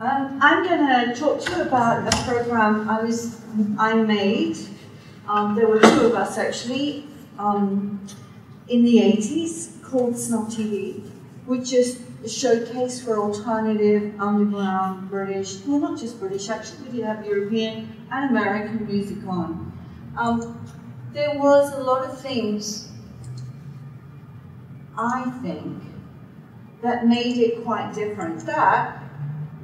I'm going to talk to you about a program I made. There were two of us actually in the 80s called SNUB TV, which is a showcase for alternative underground British, well not just British actually, we did have European and American music on. There was a lot of things, I think, that made it quite different. That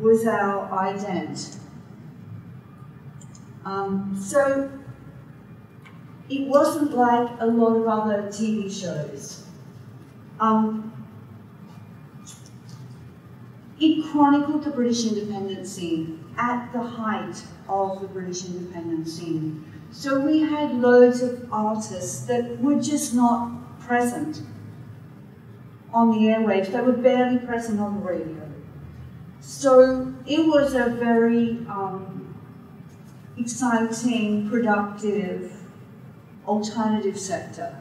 was our ident. So it wasn't like a lot of other TV shows. It chronicled the British independent scene at the height of the British independent scene. So we had loads of artists that were just not present on the airwaves. They were barely present on the radio. So it was a very exciting, productive, alternative sector.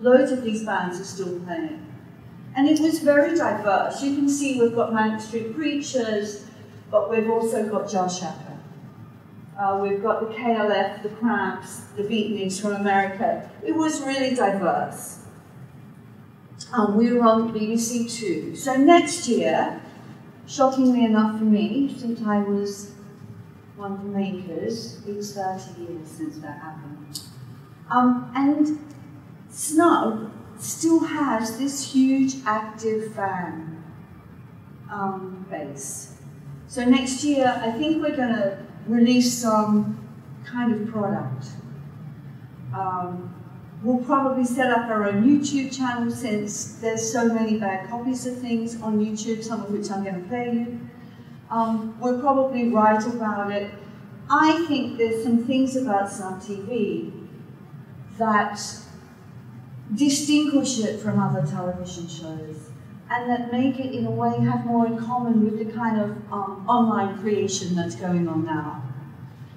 Loads of these bands are still playing. And it was very diverse. You can see we've got Manic Street Preachers, but we've also got Josh Hacker. We've got the KLF, the Cramps, the Beatniks from America. It was really diverse. We were on BBC Two. So next year, shockingly enough for me, since I was one of the makers, it's 30 years since that happened. And SNUB still has this huge active fan base. So next year, I think we're going to release some kind of product. We'll probably set up our own YouTube channel since there's so many bad copies of things on YouTube, some of which I'm going to play you. We'll probably write about it. I think there's some things about SNUB TV that distinguish it from other television shows and that make it, in a way, have more in common with the kind of online creation that's going on now.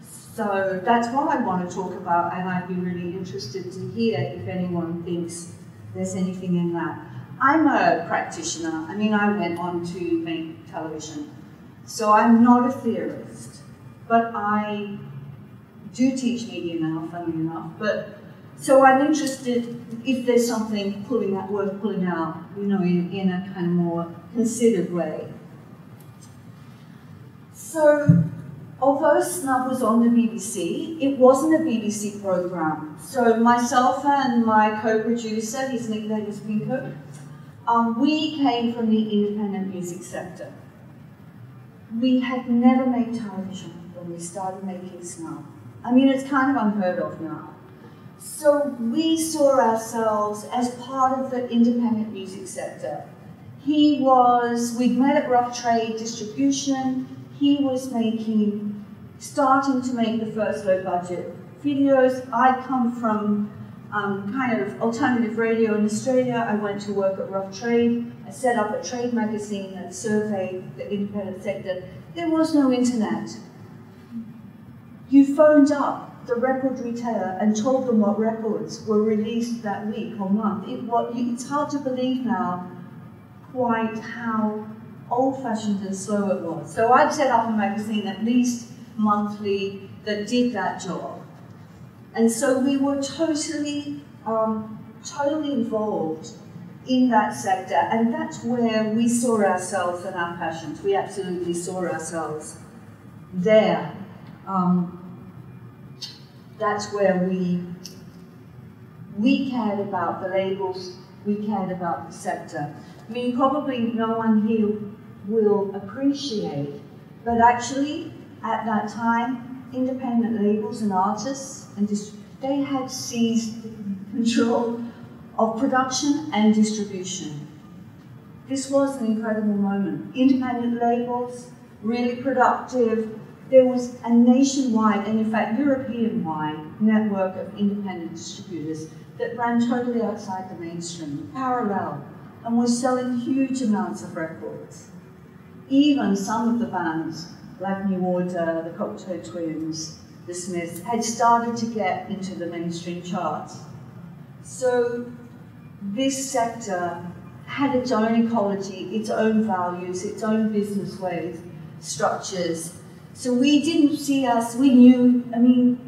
So that's what I want to talk about, and I'd be really interested to hear if anyone thinks there's anything in that. I'm a practitioner. I mean, I went on to make television. So I'm not a theorist, but I do teach media now, funny enough. So I'm interested if there's something worth pulling out, you know, in a kind of more considered way. So, although SNUB was on the BBC, it wasn't a BBC program. So myself and my co-producer, his nickname is Pincott, we came from the independent music sector. We had never made television when we started making SNUB. I mean, it's kind of unheard of now. So we saw ourselves as part of the independent music sector. We'd met at Rough Trade Distribution. He was starting to make the first low budget videos. I come from kind of alternative radio in Australia. I went to work at Rough Trade. I set up a trade magazine that surveyed the independent sector. There was no internet. You phoned up the record retailer and told them what records were released that week or month. It's hard to believe now quite how old-fashioned and slow it was. So I'd set up a magazine at least monthly that did that job. And so we were totally involved in that sector, and that's where we saw ourselves and our passions. We absolutely saw ourselves there. That's where we cared about the labels, we cared about the sector. I mean, probably no one here will appreciate, but actually, at that time, independent labels and artists, and they had seized control of production and distribution. This was an incredible moment. Independent labels, really productive. There was a nationwide, and in fact European-wide, network of independent distributors that ran totally outside the mainstream, parallel, and were selling huge amounts of records. Even some of the bands, like New Order, the Cocteau Twins, the Smiths, had started to get into the mainstream charts. So this sector had its own ecology, its own values, its own business ways. structures. So we didn't see us, we knew, I mean,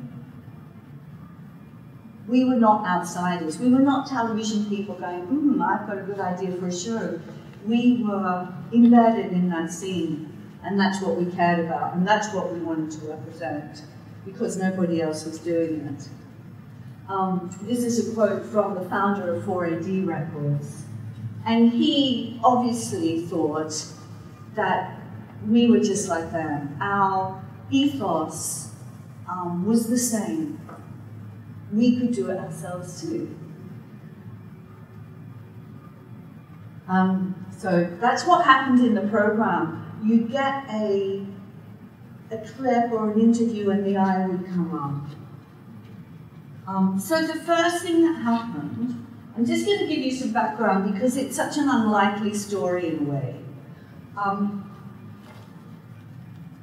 we were not outsiders. We were not television people going, I've got a good idea for a show. We were embedded in that scene, and that's what we cared about, and that's what we wanted to represent, because nobody else was doing it. This is a quote from the founder of 4AD Records, and he obviously thought that we were just like them. Our ethos was the same. We could do it ourselves too. So that's what happened in the program. You'd get a clip or an interview and the eye would come up. So the first thing that happened, I'm just going to give you some background because it's such an unlikely story in a way.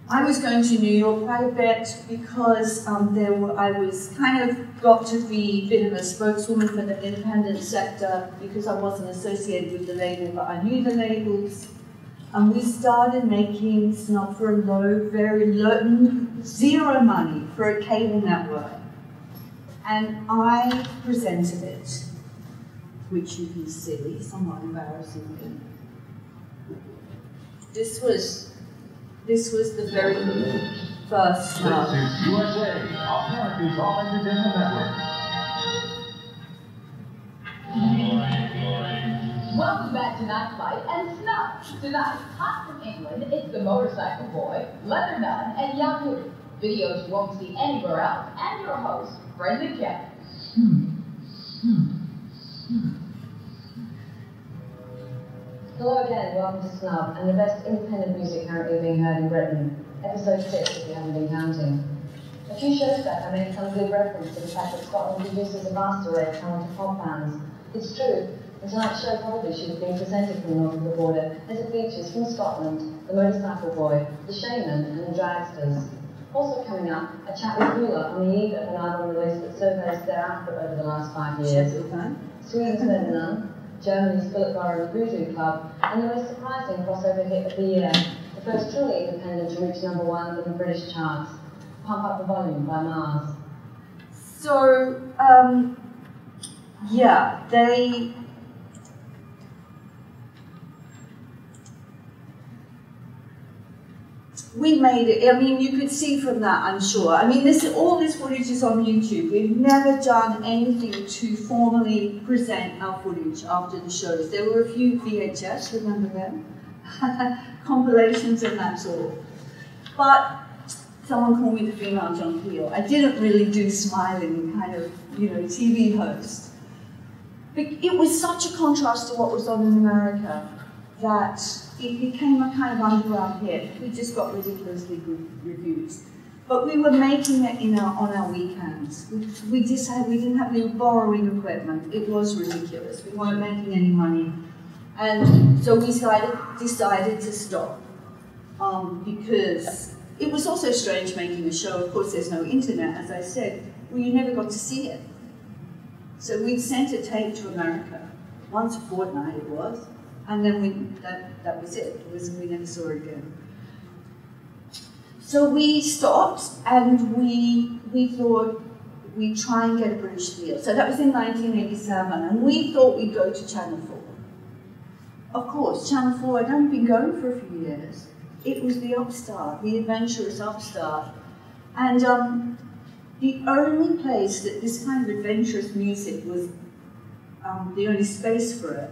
I was going to New York quite a bit because I was kind of got to be a bit of a spokeswoman for the independent sector because I wasn't associated with the label, but I knew the labels. And we started making Snub for a low, very low, zero money for a cable network. And I presented it, which you can see, somewhat embarrassingly. This was the very first Snub. Welcome back to Night Flight and Snub. Tonight, hot from England, it's the Motorcycle Boy, Leather Nun, and Yahoo. Videos you won't see anywhere else, and your host, Brenda Kelly. Hello again, and welcome to Snub, and the best independent music currently being heard in Britain, episode 6 if you haven't been counting. A few shows back I made some good reference to the fact that Scotland produces a vast array of talented pop bands. It's true, and tonight's show probably should have been presented from north of the border, as it features from Scotland, the Motorcycle Boy, the Shaman, and the Dragsters. Also coming up, a chat with Muller on the eve of an album release that surveys their output over the last 5 years. Sweden's Leather Nun, Germany's Philip Morris Voodoo Club, and the most surprising crossover hit of the year, the first truly independent to reach #1 in the British charts, Pump Up the Volume by Mars. So, yeah, we made it. I mean, you could see from that, I'm sure. I mean, all this footage is on YouTube. We've never done anything to formally present our footage after the shows. There were a few VHS, remember them? Compilations and that's all. But someone called me the female John Peel. I didn't really do smiling kind of, TV host. But it was such a contrast to what was on in America that it became a kind of underground hit. We just got ridiculously good reviews. But we were making it on our weekends. We didn't have any borrowing equipment. It was ridiculous. We weren't making any money. And so we decided to stop because it was also strange making a show. Of course, there's no internet, as I said. Well, you never got to see it. So we'd sent a tape to America. Once a fortnight it was. And then that was it. We never saw it again. So we stopped, and we thought we'd try and get a British deal. So that was in 1987, and we thought we'd go to Channel 4. Of course, Channel 4 had only been going for a few years. It was the upstart, the adventurous upstart. And the only place that this kind of adventurous music was, the only space for it,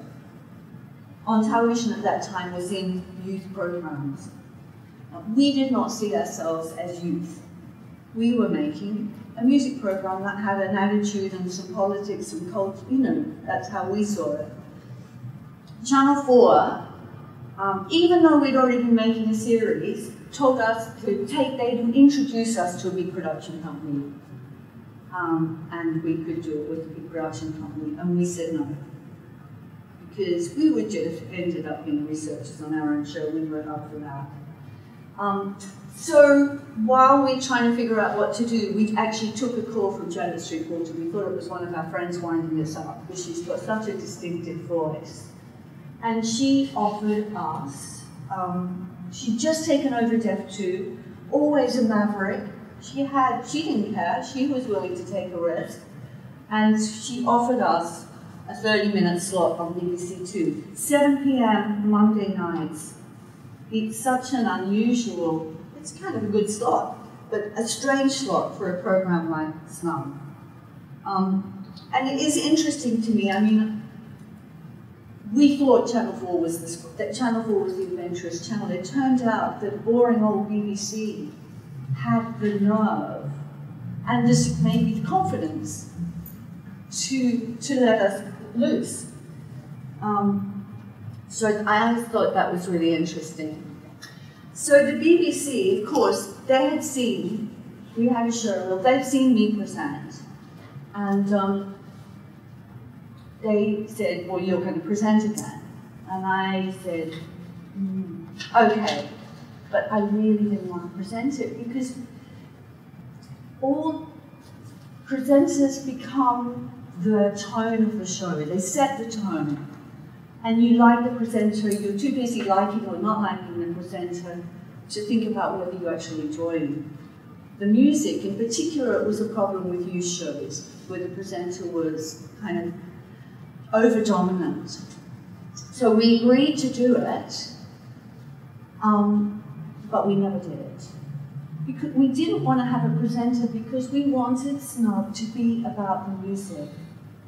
on television at that time was in youth programs. We did not see ourselves as youth. We were making a music program that had an attitude and some politics and culture, that's how we saw it. Channel 4, even though we'd already been making a series, they'd introduce us to a big production company. And we could do it with a big production company, and we said no, because we would just ended up being researchers on our own show. We were up for that. So while we were trying to figure out what to do, we actually took a call from Janet Street-Porter. We thought it was one of our friends winding us up because she's got such a distinctive voice. And she offered us She'd just taken over Def II, always a maverick. She didn't care, she was willing to take a risk. And she offered us a 30-minute slot on BBC Two, 7 PM Monday nights. It's such an unusual, it's kind of a good slot, but a strange slot for a program like SNUB. And it is interesting to me, I mean, we thought Channel 4 was the adventurous channel. It turned out that boring old BBC had the nerve and this maybe the confidence to let us loose. So I thought that was really interesting. So the BBC, of course, they had seen, we had a show, well, they'd seen me present, and they said, well, you're going to present again. And I said, okay. But I really didn't want to present it because all presenters become the tone of the show. They set the tone. And you like the presenter, you're too busy liking or not liking the presenter to think about whether you actually enjoy him. The music, in particular, it was a problem with youth shows, where the presenter was kind of over-dominant. So we agreed to do it, but we never did it. Because we didn't want to have a presenter because we wanted SNUB to be about the music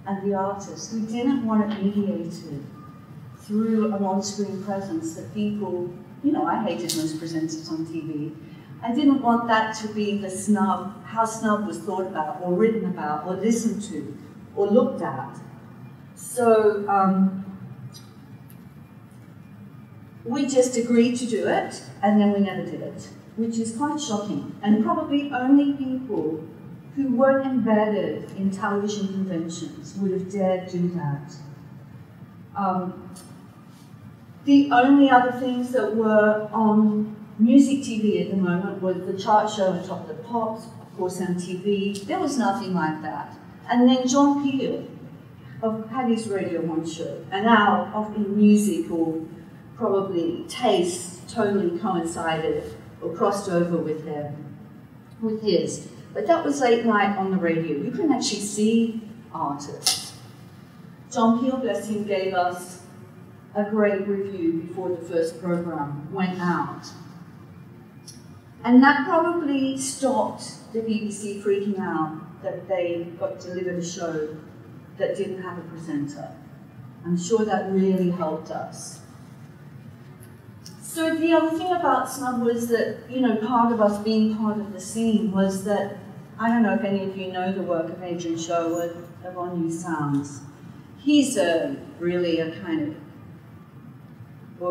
and the artists. We didn't want it mediated through an on-screen presence that people, you know, I hated most presenters on TV. I didn't want that to be the SNUB, how SNUB was thought about or written about or listened to or looked at. So we just agreed to do it, and then we never did it, which is quite shocking. And probably only people who weren't embedded in television conventions would have dared do that. The only other things that were on music TV at the moment was the chart show on Top of the Pops, of course MTV. There was nothing like that. And then John Peel had his Radio 1 show, an hour of music or probably tastes totally coincided or crossed over with him, with his. But that was late night on the radio. You couldn't actually see artists. John Peel, bless him, gave us a great review before the first program went out. And that probably stopped the BBC freaking out that they got delivered a show that didn't have a presenter. I'm sure that really helped us. So the other thing about SNUB was that, you know, part of us being part of the scene was that, I don't know if any of you know the work of Adrian Sherwood of On-U Sound. He's he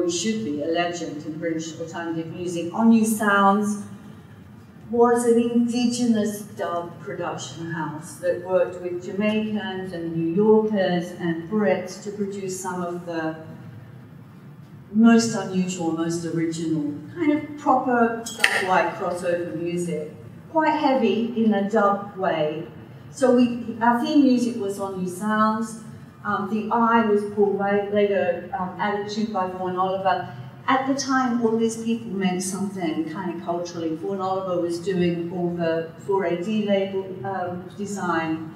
should be, a legend in British alternative music. On-U Sound was an indigenous dub production house that worked with Jamaicans and New Yorkers and Brits to produce some of the most unusual, most original, kind of proper like crossover music, quite heavy in a dub way. So our theme music was On-U Sound. The Eye was pulled later added to by Vaughan Oliver. At the time, all these people meant something kind of culturally. Vaughan Oliver was doing all the 4AD label design.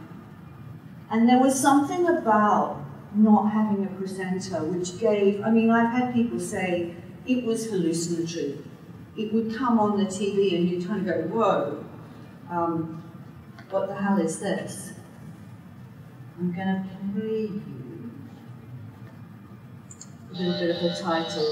And there was something about not having a presenter which gave, I mean, I've had people say it was hallucinatory. It would come on the TV and you'd kind of go, whoa, what the hell is this? I'm going to play you a little bit of the title.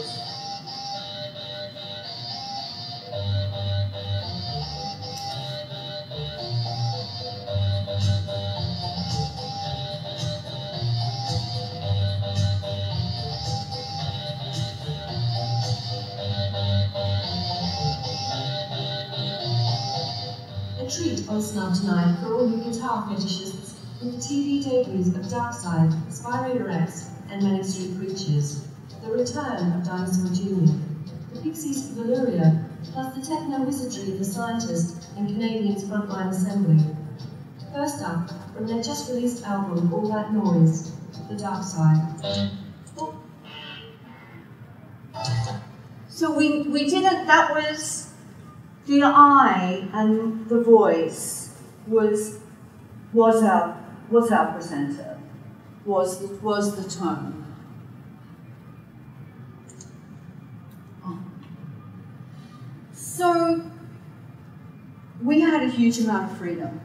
A treat on SNUB tonight for all you guitar fetishists, with the TV debuts of Dark Side, Spirator X, and Manic Street Preachers, the return of Dinosaur Jr., the Pixies of Valuria, plus the techno wizardry of The Scientist and Canadians Frontline Assembly. First up, from their just released album All That Noise, The Dark Side. So So we didn't, that was, the eye and the voice was our presenter, was the tone. So we had a huge amount of freedom.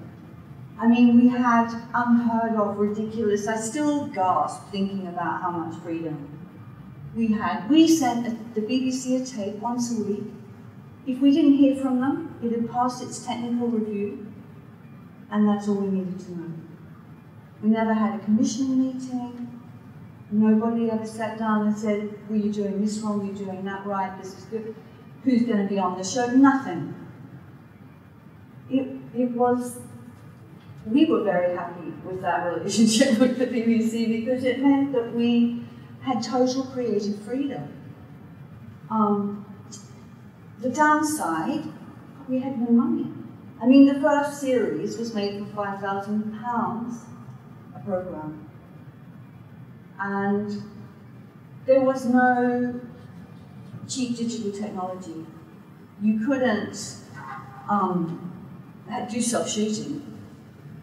I mean, we had unheard of, ridiculous, I still gasp thinking about how much freedom we had. We sent the BBC a tape once a week. If we didn't hear from them, it had passed its technical review, and that's all we needed to know. We never had a commission meeting. Nobody ever sat down and said, were you doing this wrong, were you doing that right, this is good. Who's going to be on the show? Nothing. It was, we were very happy with that relationship with the BBC because it meant that we had total creative freedom. The downside, we had no money. I mean, the first series was made for £5,000 a program. And there was no cheap digital technology. You couldn't do self-shooting.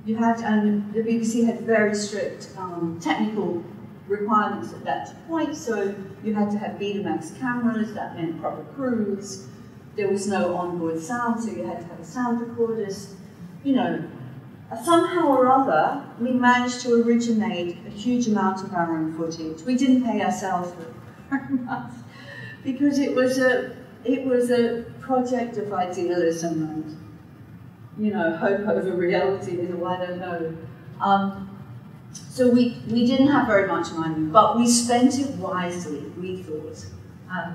You had, and the BBC had very strict technical requirements at that point, so you had to have Betamax cameras, that meant proper crews. There was no onboard sound, so you had to have a sound recorder. You know, somehow or other, we managed to originate a huge amount of our own footage. We didn't pay ourselves very much, because it was a project of idealism and, you know, hope over reality in a way, I don't know. So we didn't have very much money, but we spent it wisely, we thought,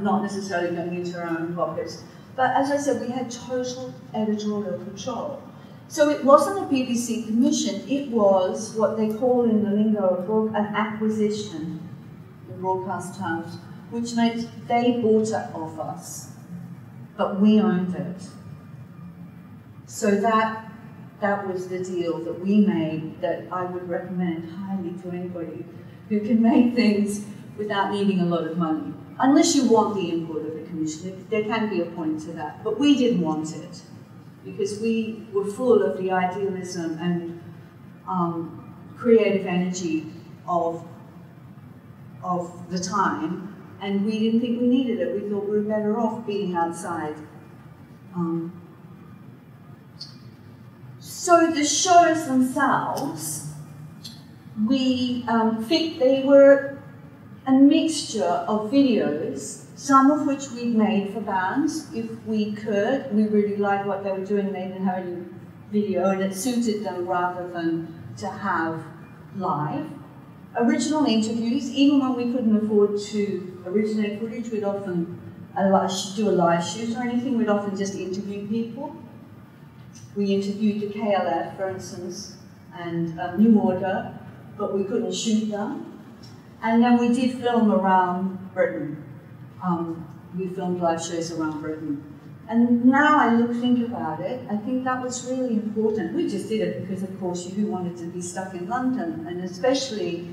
not necessarily going into our own pockets. But as I said, we had total editorial control. So it wasn't a BBC commission, it was what they call in the lingo of an acquisition, in broadcast terms, which meant they bought it off us, but we owned it. So that was the deal that we made that I would recommend highly to anybody who can make things without needing a lot of money. Unless you want the input of the commission, there can be a point to that. But we didn't want it because we were full of the idealism and creative energy of the time, and we didn't think we needed it. We thought we were better off being outside. So the shows themselves, they were a mixture of videos, some of which we made for bands if we could. We really liked what they were doing. They didn't have any video and it suited them rather than to have live. Original interviews, even when we couldn't afford to originate footage, we'd often do a live shoot or anything, we'd often just interview people. We interviewed the KLF, for instance, and New Order, but we couldn't shoot them. And then we did film around Britain. We filmed live shows around Britain. And now I think about it, I think that was really important. We just did it because, of course, Yahoo wanted to be stuck in London, and especially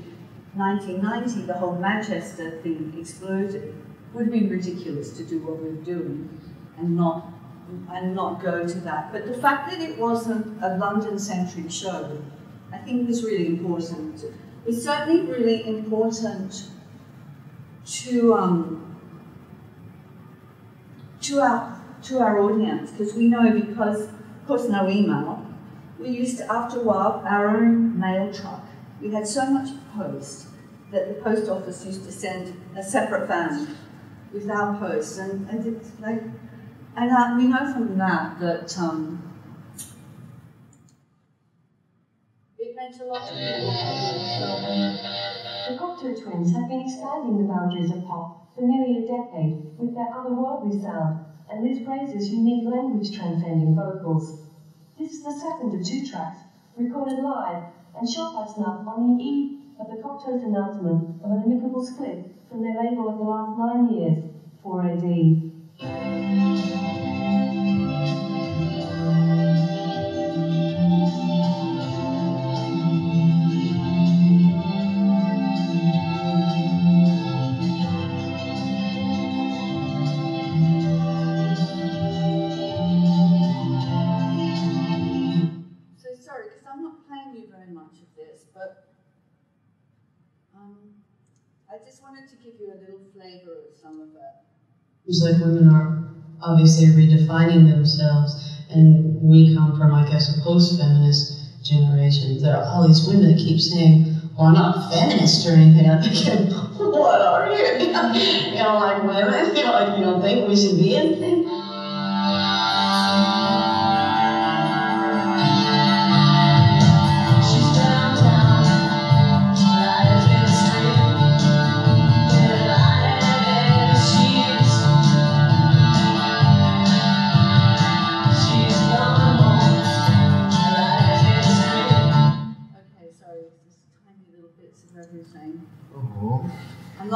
1990, the whole Manchester thing exploded. It would have been ridiculous to do what we were doing and not go to that. But the fact that it wasn't a London-centric show, I think was really important. It was certainly really important to our audience, because we know, because of course no email, we used to, after a while, our own mail truck. We had so much post that the post office used to send a separate van with our post, and it's like, and we know from that it meant a lot to people. The Cocteau Twins have been expanding the boundaries of pop for nearly a decade with their otherworldly sound, and this raises unique language transcending vocals. This is the second of two tracks, recorded live and shot by SNUB on the eve of the Cocteau's announcement of an amicable split from their label of the last 9 years, 4AD. very much of this, but I just wanted to give you a little flavor of some of it. It's like women are obviously redefining themselves, and we come from, I guess, a post-feminist generation. There are all these women that keep saying, well, I'm not feminist or anything. I'm thinking, what are you? You don't like women? You know, like, you don't think we should be anything?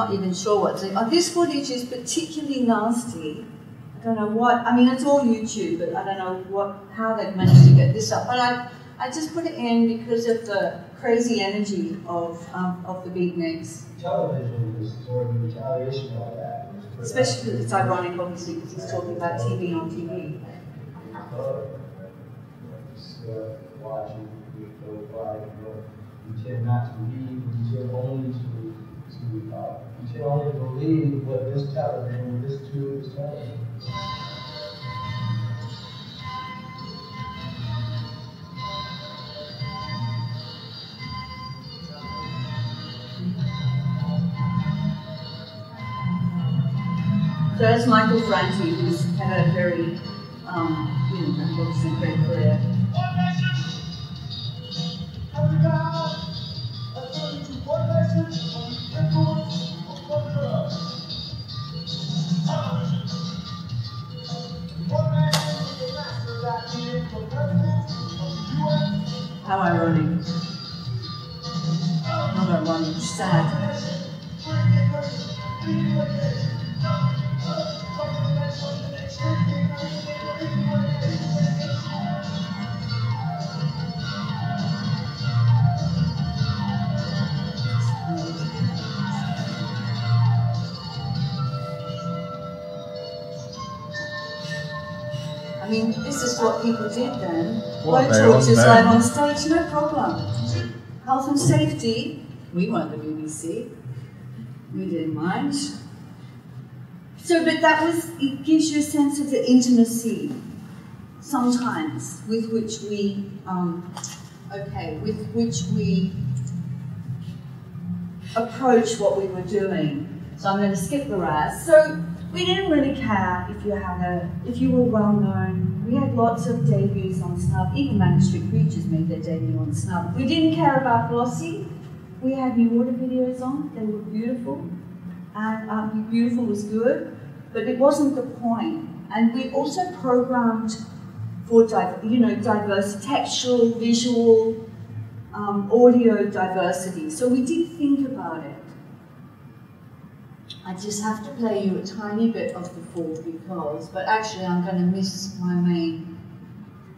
Not even sure what to do. Oh, this footage is particularly nasty. I don't know what, I mean, it's all YouTube, but I don't know what, how they've managed to get this up. But I just put it in because of the crazy energy of the Beatniks. Television was sort of retaliation and all that. Especially because it's ironic, obviously, because he's talking about TV on TV. Watching people live, you tend not to read, you tend only to. You can only believe what this television, this tube is telling you. So that's Michael Franti, who's had a very, you know, unfortunately great career. How ironic. Not ironic, sad. I mean, this is what people did then. Blow torches live on stage, no problem. Health and safety, we weren't the BBC. We didn't mind. So, but that was, it gives you a sense of the intimacy, sometimes, with which we, approach what we were doing. So I'm going to skip the rest. So we didn't really care if you had if you were well known. We had lots of debuts on SNUB. Even Manic Street Preachers made their debut on SNUB. We didn't care about glossy. We had New Order videos on. They were beautiful. And beautiful was good, but it wasn't the point. And we also programmed for diverse textual, visual, audio diversity. So we did think about it. I just have to play you a tiny bit of the fall because, but actually I'm going to miss my main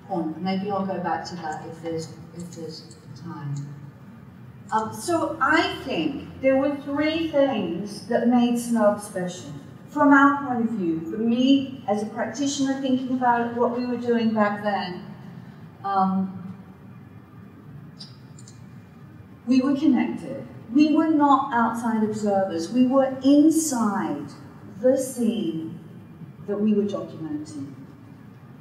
point. Maybe I'll go back to that if there's time. So I think there were three things that made SNUB special. From our point of view, for me as a practitioner thinking about what we were doing back then, we were connected. We were not outside observers. We were inside the scene that we were documenting.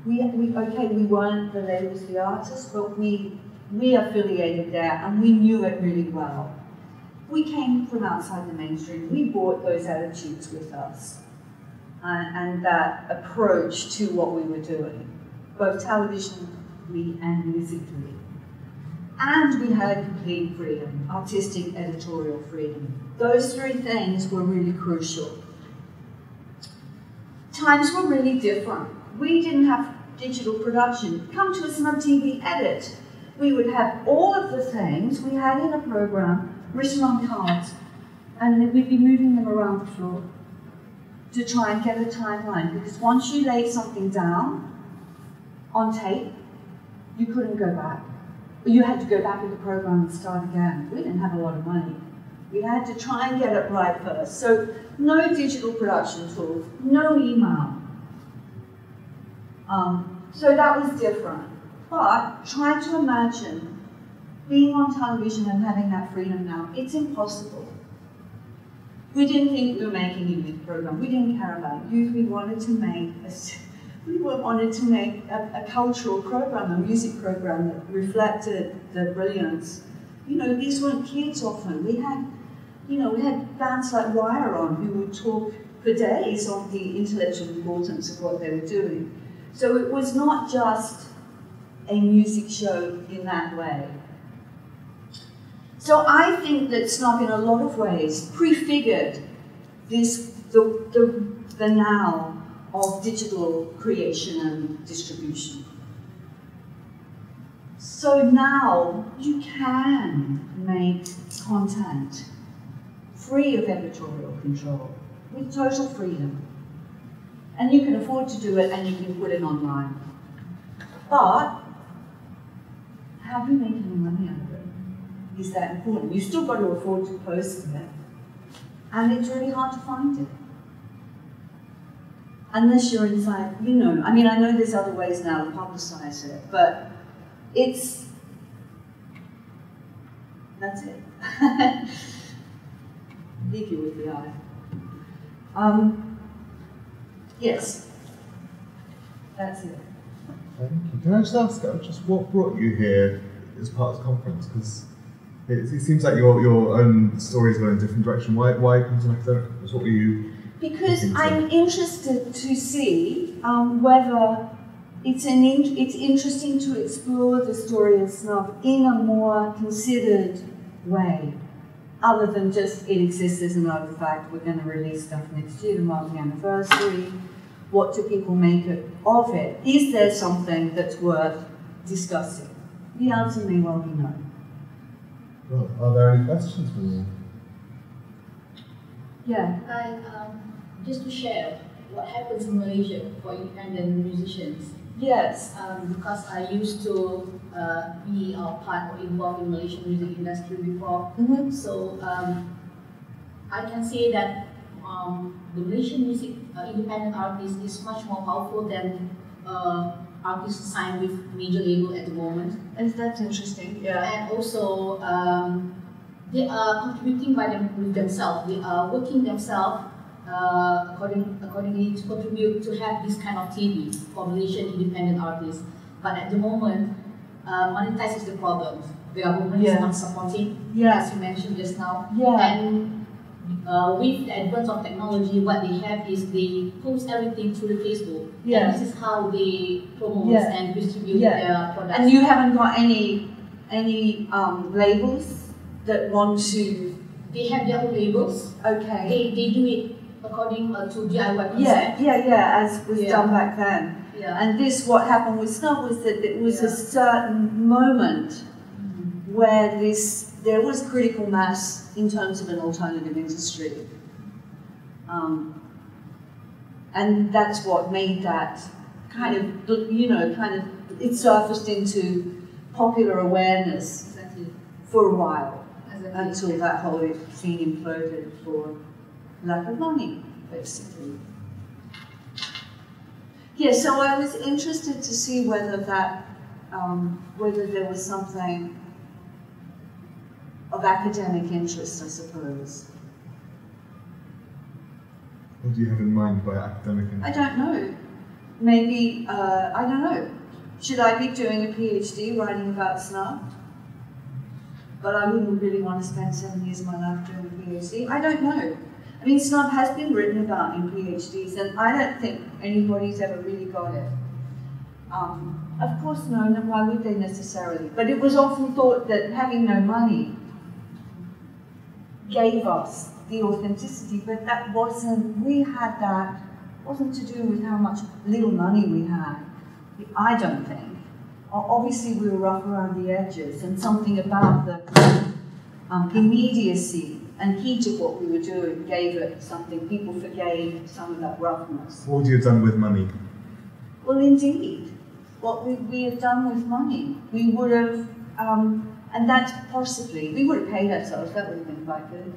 We weren't the labels, the artists, but we affiliated there and we knew it really well. We came from outside the mainstream. We brought those attitudes with us and that approach to what we were doing, both televisionally and musically. And we had complete freedom, artistic, editorial freedom. Those three things were really crucial. Times were really different. We didn't have digital production. Come to a SNUB TV edit. We would have all of the things we had in a program written on cards, and then we'd be moving them around the floor to try and get a timeline, because once you laid something down on tape, you couldn't go back. You had to go back in the program and start again. We didn't have a lot of money. We had to try and get it right first. So no digital production tools, no email. So that was different. But try to imagine being on television and having that freedom now, it's impossible. We didn't think we were making a youth program. We didn't care about youth. We wanted to make a cultural program, a music program that reflected the brilliance. You know, these weren't kids often. We had, you know, we had bands like Wire On who would talk for days on the intellectual importance of what they were doing. So it was not just a music show in that way. So I think that SNUB in a lot of ways prefigured this, the now of digital creation and distribution. So now you can make content free of editorial control, with total freedom. And you can afford to do it and you can put it online. But have you made any money out of it? Is that important? You've still got to afford to post it. And it's really hard to find it. Unless you're inside, you know, I mean, I know there's other ways now to publicize it, but it's, that's it. Leave you with the eye. Yes, that's it. Thank you. Can I just ask, just what brought you here as part of the conference? Because it seems like your own stories go in a different direction. Why come to an academic conference? What were you? Because I'm interested to see whether it's interesting to explore the story of SNUB in a more considered way. Other than just it exists as an artifact, we're going to release stuff next year to mark the anniversary. What do people make of it? Is there something that's worth discussing? The answer may well be no. Well, are there any questions for you? Yeah. Hi, just to share what happens in Malaysia for independent musicians. Yes. Because I used to be part or involved in Malaysian music industry before. Mm-hmm. So I can say that the Malaysian music independent artist is much more powerful than artists signed with major label at the moment. And that's interesting. Yeah. And also they are contributing by themselves. They are working themselves accordingly to contribute to have this kind of TV for Malaysian independent artists. But at the moment, monetize is the problem. The government is not supporting, as you mentioned just now. Yeah. And with the advent of technology, what they have is they post everything through the Facebook. Yeah. And this is how they promote and distribute their products. And you haven't got any labels that want to... They have their own labels. Okay. They do it according to DIY concept. As was done back then. Yeah. And this, what happened with SNUB was that it was a certain moment where there was critical mass in terms of an alternative industry. And that's what made that kind of, it surfaced into popular awareness for a while, until that whole scene imploded for lack of money, basically. Yeah, so I was interested to see whether that, whether there was something of academic interest, I suppose. What do you have in mind by academic interest? I don't know. Maybe, I don't know. Should I be doing a PhD writing about SNUB? But I wouldn't really want to spend 7 years of my life doing a PhD. I don't know. I mean, SNUB has been written about in PhDs, and I don't think anybody's ever really got it. Of course, no, and why would they necessarily? But it was often thought that having no money gave us the authenticity, but that wasn't, we had that, wasn't to do with how much little money we had, I don't think. Obviously, we were rough around the edges, and something about the immediacy and heat of what we were doing gave it something. People forgave some of that roughness. What would you have done with money? Well, indeed. What would we have done with money? We would have, and that's possibly, we would have paid ourselves, that would have been quite good.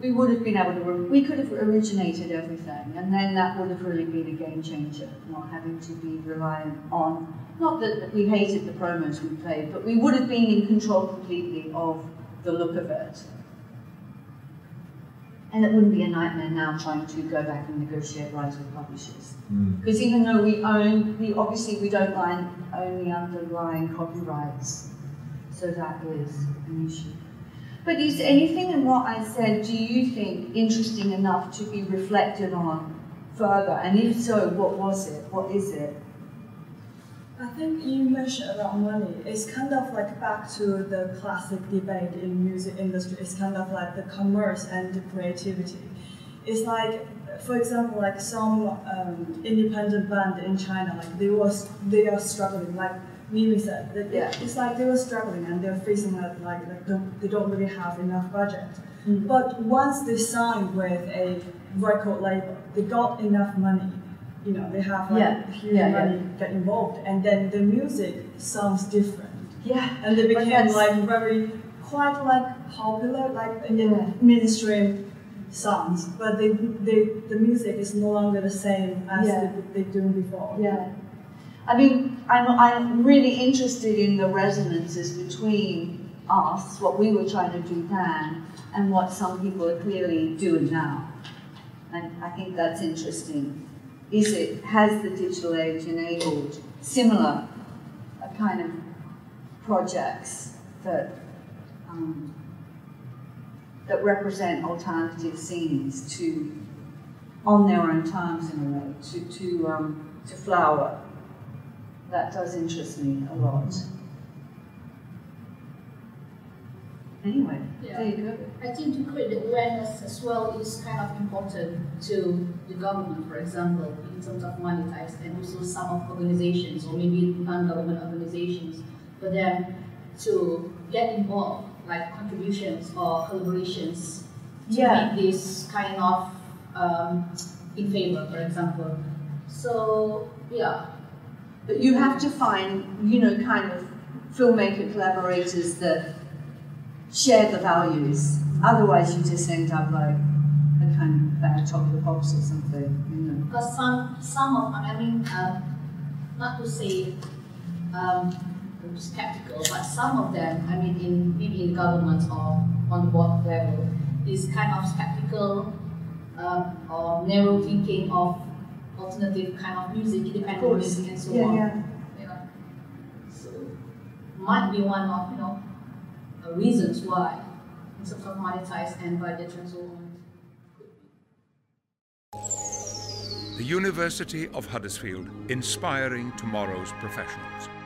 We would have been able to, we could have originated everything, and then that would have really been a game changer, not having to be reliant on Not that we hated the promos we played, but we would have been in control completely of the look of it. And it wouldn't be a nightmare now trying to go back and negotiate rights with publishers. Because even though we own, we don't own the underlying copyrights. So that is an issue. But is anything in what I said, do you think, interesting enough to be reflected on further? And if so, what was it? What is it? I think you mentioned about money. It's kind of like back to the classic debate in music industry. It's kind of like the commerce and the creativity. It's like, for example, like some independent band in China, like they are struggling. Like Mimi said, it's like they were struggling and they're facing that they don't really have enough budget. Mm-hmm. But once they signed with a record label, they got enough money. You know, they have huge money get involved, and then the music sounds different. Yeah, and they became quite popular, mainstream songs. But the music is no longer the same as they doing before. Yeah, I mean, I'm really interested in the resonances between us, what we were trying to do then, and what some people are clearly doing now, and I think that's interesting. Has the digital age enabled similar kind of projects that that represent alternative scenes on their own terms in a way to flower? That does interest me a lot. Anyway, there you go. I think to create awareness as well is kind of important to the government, for example, in terms of monetized, and also some of organizations or maybe non-government organizations, for them to get involved, like contributions or collaborations to make this kind of in favor, for example. So, yeah. But you have to find, kind of filmmaker collaborators that share the values. Otherwise, you just end up like a kind of bad chocolate box or something, Because some of them, not to say skeptical, but some of them, maybe in government or on the board level, is kind of skeptical or narrow thinking of alternative kind of music, independent music, and so on. So might be one of reasons why, in terms of monetized and budget and so on. The University of Huddersfield, inspiring tomorrow's professionals.